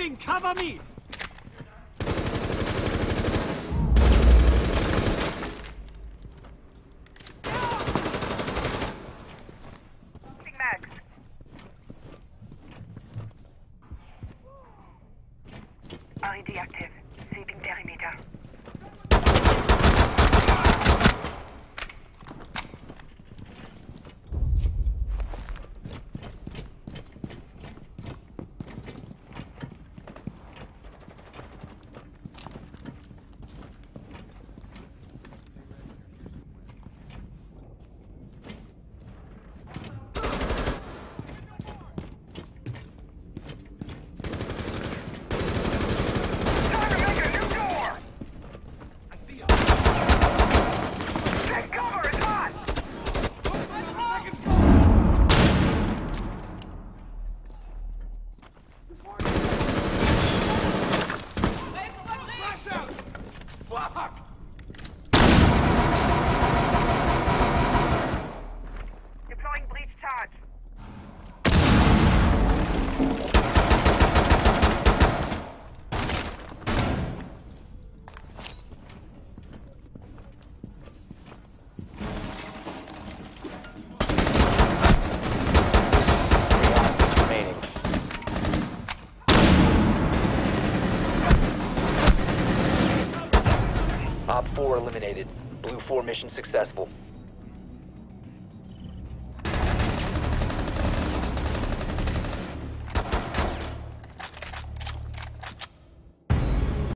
Moving! Cover me! RED active. Sweeping perimeter. Eliminated. Blue 4 mission successful.